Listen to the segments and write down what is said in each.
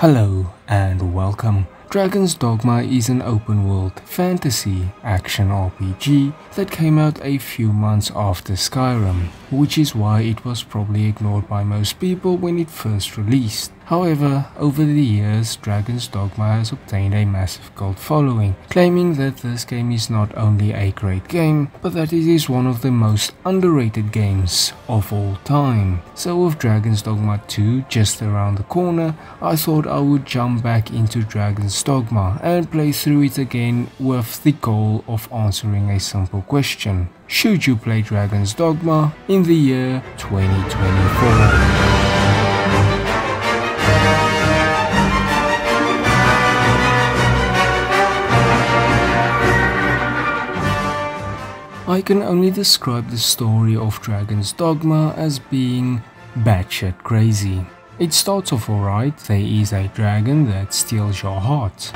Hello and welcome. Dragon's Dogma is an open-world fantasy action RPG that came out a few months after Skyrim, which is why it was probably ignored by most people when it first released. However, over the years, Dragon's Dogma has obtained a massive cult following, claiming that this game is not only a great game, but that it is one of the most underrated games of all time. So with Dragon's Dogma 2 just around the corner, I thought I would jump back into Dragon's Dogma and play through it again with the goal of answering a simple question. Should you play Dragon's Dogma in the year 2024? I can only describe the story of Dragon's Dogma as being batshit crazy. It starts off alright. There is a dragon that steals your heart.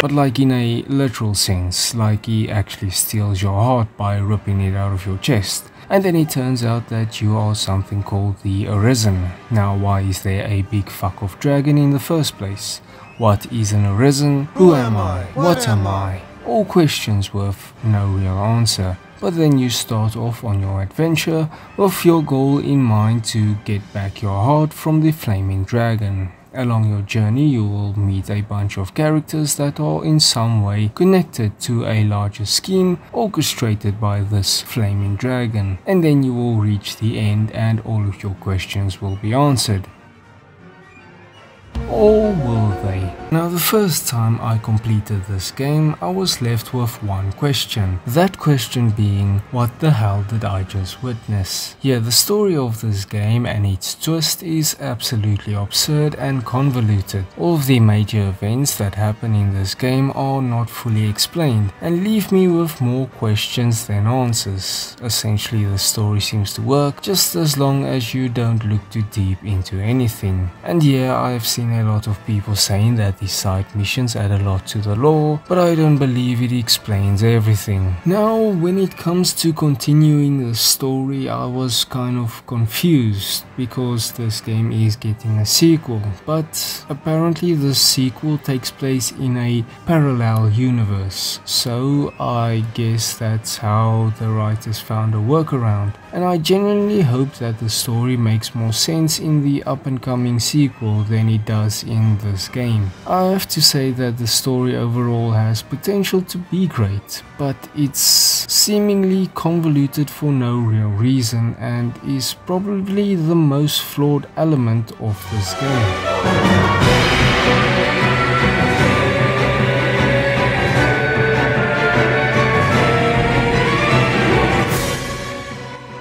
But like in a literal sense, like he actually steals your heart by ripping it out of your chest. And then it turns out that you are something called the Arisen. Now why is there a big fuck off dragon in the first place? What is an Arisen? Who am I? What am I? All questions with no real answer, but then you start off on your adventure with your goal in mind to get back your heart from the flaming dragon. Along your journey you will meet a bunch of characters that are in some way connected to a larger scheme orchestrated by this flaming dragon, and then you will reach the end and all of your questions will be answered. Or will they? Now, the first time I completed this game, I was left with one question. That question being, what the hell did I just witness? Yeah, the story of this game and its twist is absolutely absurd and convoluted. All of the major events that happen in this game are not fully explained and leave me with more questions than answers. Essentially, the story seems to work just as long as you don't look too deep into anything. And yeah, I've seen a lot of people saying that these side missions add a lot to the lore, but I don't believe it explains everything. Now, when it comes to continuing the story, I was kind of confused because this game is getting a sequel, but apparently the sequel takes place in a parallel universe, so I guess that's how the writers found a workaround, and I genuinely hope that the story makes more sense in the up-and-coming sequel than it does in this game. I have to say that the story overall has potential to be great, but it's seemingly convoluted for no real reason and is probably the most flawed element of this game.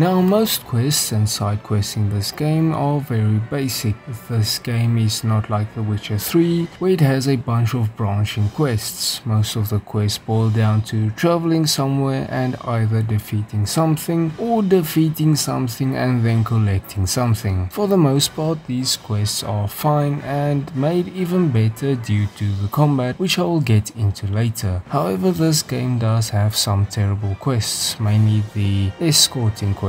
Now, most quests and side quests in this game are very basic. This game is not like The Witcher 3, where it has a bunch of branching quests. Most of the quests boil down to traveling somewhere and either defeating something or defeating something and then collecting something. For the most part, these quests are fine and made even better due to the combat, which I will get into later. However, this game does have some terrible quests, mainly the escorting quest.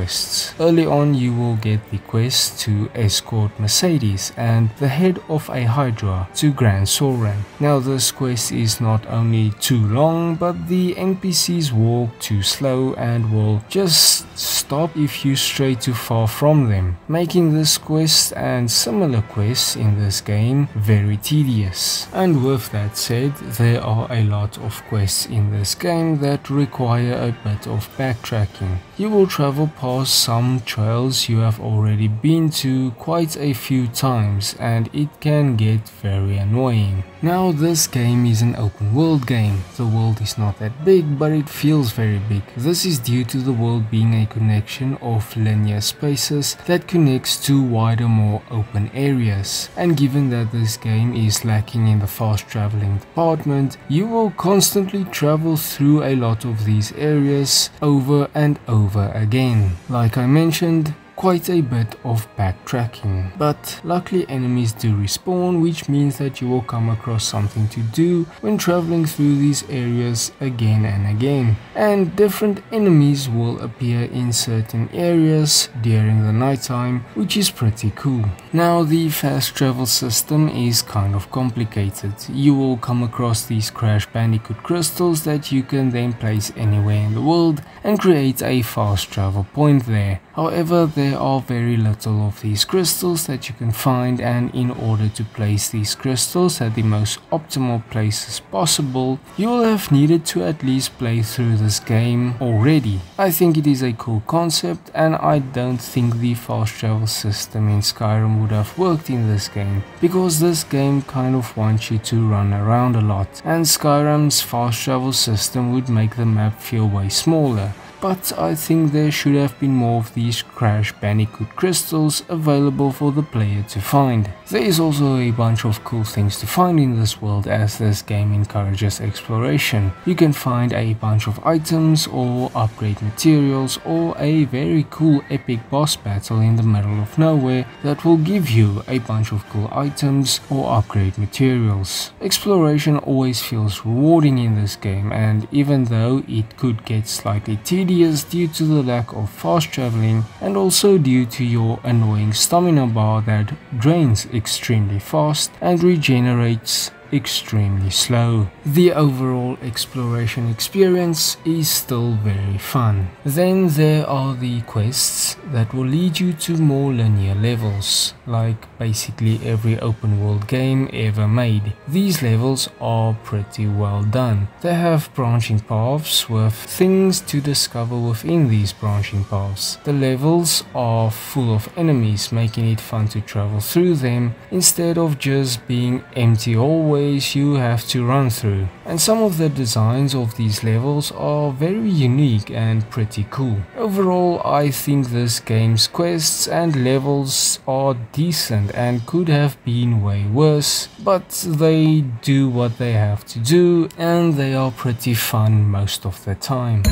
Early on you will get the quest to escort Mercedes and the head of a Hydra to Grand Soran. Now, this quest is not only too long, but the NPCs walk too slow and will just stop if you stray too far from them, making this quest and similar quests in this game very tedious. And with that said, there are a lot of quests in this game that require a bit of backtracking. You will travel past some trails you have already been to quite a few times, and it can get very annoying. Now, this game is an open world game. The world is not that big, but it feels very big. This is due to the world being a connection of linear spaces that connects to wider, more open areas, and given that this game is lacking in the fast traveling department, you will constantly travel through a lot of these areas over and over again. Like I mentioned, quite a bit of backtracking, but luckily enemies do respawn, which means that you will come across something to do when traveling through these areas again and again, and different enemies will appear in certain areas during the nighttime, which is pretty cool. Now, the fast travel system is kind of complicated. You will come across these Crash Bandicoot crystals that you can then place anywhere in the world and create a fast travel point there. However, there are very little of these crystals that you can find, and in order to place these crystals at the most optimal places possible, you will have needed to at least play through this game already. I think it is a cool concept, and I don't think the fast travel system in Skyrim would have worked in this game, because this game kind of wants you to run around a lot, and Skyrim's fast travel system would make the map feel way smaller. But I think there should have been more of these Crash Bandicoot crystals available for the player to find. There is also a bunch of cool things to find in this world, as this game encourages exploration. You can find a bunch of items or upgrade materials or a very cool epic boss battle in the middle of nowhere that will give you a bunch of cool items or upgrade materials. Exploration always feels rewarding in this game, and even though it could get slightly tedious due to the lack of fast traveling, and also due to your annoying stamina bar that drains extremely fast and regenerates extremely slow, the overall exploration experience is still very fun. Then there are the quests that will lead you to more linear levels, like basically every open world game ever made. These levels are pretty well done. They have branching paths with things to discover within these branching paths. The levels are full of enemies, making it fun to travel through them instead of just being empty hallways you have to run through. And some of the designs of these levels are very unique and pretty cool. Overall, I think this game's quests and levels are decent and could have been way worse, but they do what they have to do, and they are pretty fun most of the time.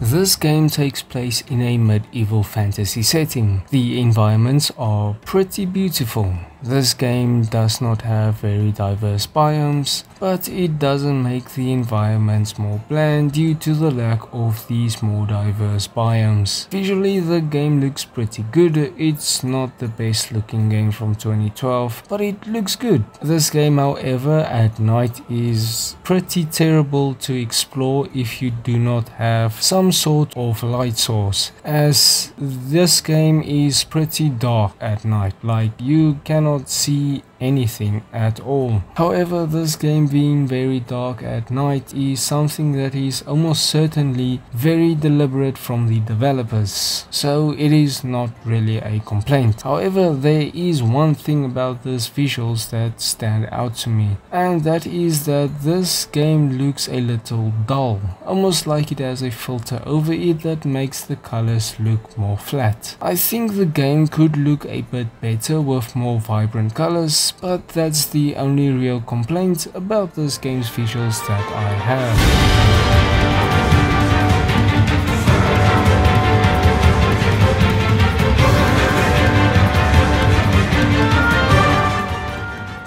This game takes place in a medieval fantasy setting. The environments are pretty beautiful. This game does not have very diverse biomes, but it doesn't make the environments more bland due to the lack of these more diverse biomes. Visually, the game looks pretty good. It's not the best looking game from 2012, but it looks good. This game, however, at night is pretty terrible to explore if you do not have some sort of light source, as this game is pretty dark at night. Like, you cannot see anything at all. However, this game being very dark at night is something that is almost certainly very deliberate from the developers, so it is not really a complaint. However, there is one thing about these visuals that stand out to me, and that is that this game looks a little dull, almost like it has a filter over it that makes the colors look more flat. I think the game could look a bit better with more vibrant colors, but that's the only real complaint about this game's visuals that I have.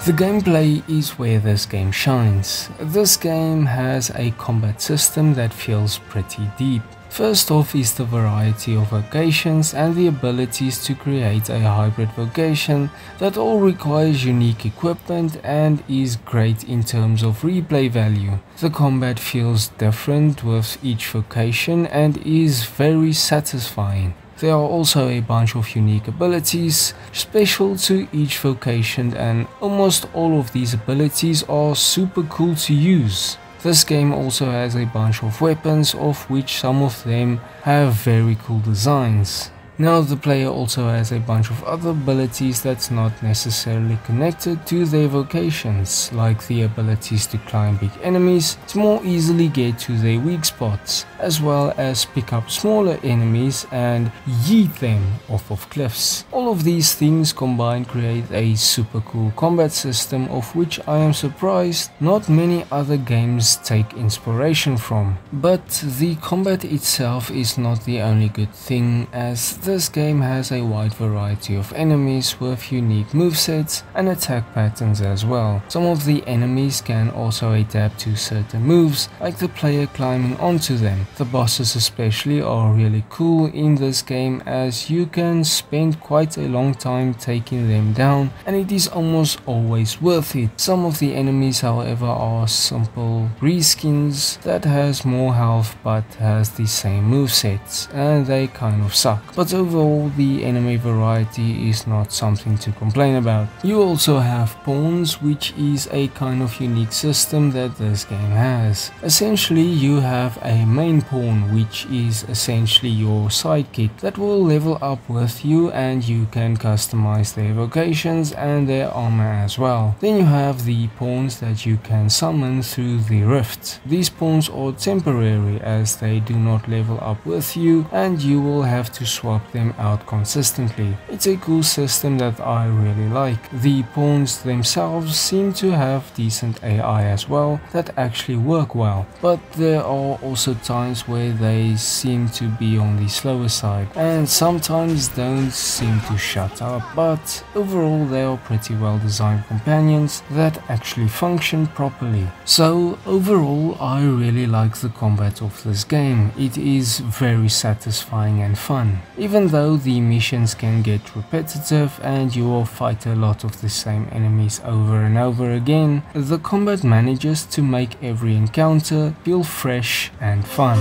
The gameplay is where this game shines. This game has a combat system that feels pretty deep. First off is the variety of vocations and the abilities to create a hybrid vocation that all requires unique equipment and is great in terms of replay value. The combat feels different with each vocation and is very satisfying. There are also a bunch of unique abilities special to each vocation, and almost all of these abilities are super cool to use. This game also has a bunch of weapons, of which some of them have very cool designs. Now the player also has a bunch of other abilities that's not necessarily connected to their vocations, like the abilities to climb big enemies to more easily get to their weak spots, as well as pick up smaller enemies and yeet them off of cliffs. All of these things combined create a super cool combat system of which I am surprised not many other games take inspiration from. But the combat itself is not the only good thing, as this game has a wide variety of enemies with unique movesets and attack patterns as well. Some of the enemies can also adapt to certain moves, like the player climbing onto them. The bosses especially are really cool in this game, as you can spend quite a long time taking them down and it is almost always worth it. Some of the enemies however are simple reskins that has more health but has the same movesets, and they kind of suck. But overall, the enemy variety is not something to complain about. You also have pawns, which is a kind of unique system that this game has. Essentially, you have a main pawn, which is essentially your sidekick that will level up with you, and you can customize their vocations and their armor as well. Then you have the pawns that you can summon through the rift. These pawns are temporary as they do not level up with you, and you will have to swap them out consistently. It's a cool system that I really like. The pawns themselves seem to have decent AI as well that actually work well, but there are also times where they seem to be on the slower side and sometimes don't seem to shut up, but overall they are pretty well designed companions that actually function properly. So overall I really like the combat of this game. It is very satisfying and fun, even though the missions can get repetitive and you will fight a lot of the same enemies over and over again. The combat manages to make every encounter feel fresh and fun.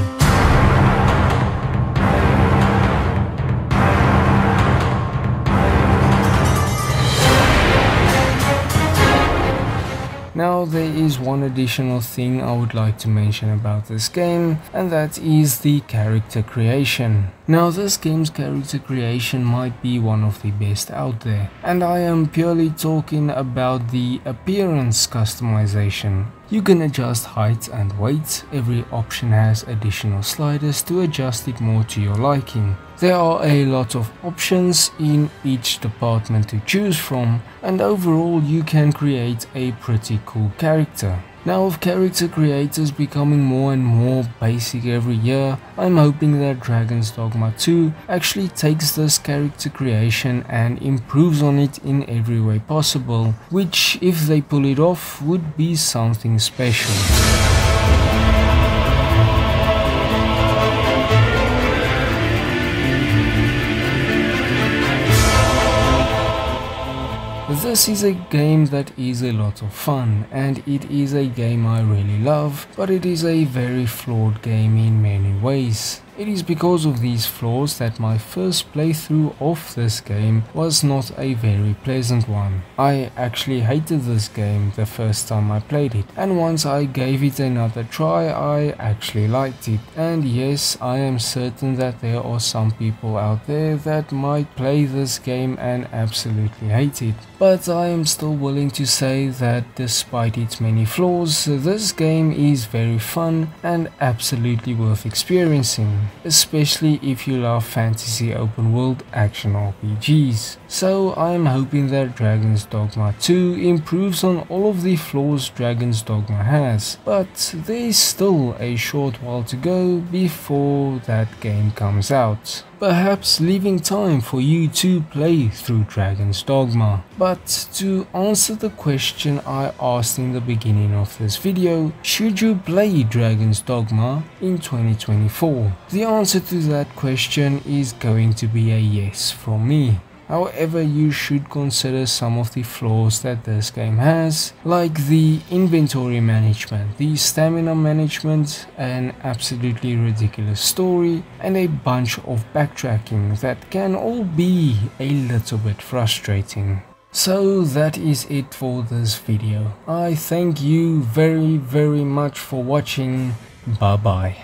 Now there is one additional thing I would like to mention about this game, and that is the character creation. Now this game's character creation might be one of the best out there, and I am purely talking about the appearance customization. You can adjust height and weight. Every option has additional sliders to adjust it more to your liking. There are a lot of options in each department to choose from, and overall you can create a pretty cool character. Now with character creators becoming more and more basic every year, I'm hoping that Dragon's Dogma 2 actually takes this character creation and improves on it in every way possible, which if they pull it off would be something special. This is a game that is a lot of fun, and it is a game I really love, but it is a very flawed game in many ways. It is because of these flaws that my first playthrough of this game was not a very pleasant one. I actually hated this game the first time I played it, and once I gave it another try I actually liked it. And yes, I am certain that there are some people out there that might play this game and absolutely hate it, but I am still willing to say that despite its many flaws, this game is very fun and absolutely worth experiencing, especially if you love fantasy open world action RPGs. So I am hoping that Dragon's Dogma 2 improves on all of the flaws Dragon's Dogma has, but there is still a short while to go before that game comes out, perhaps leaving time for you to play through Dragon's Dogma. But to answer the question I asked in the beginning of this video, should you play Dragon's Dogma in 2024? The answer to that question is going to be a yes from me. However, you should consider some of the flaws that this game has, like the inventory management, the stamina management, an absolutely ridiculous story, and a bunch of backtracking that can all be a little bit frustrating. So that is it for this video. I thank you very, very much for watching. Bye bye.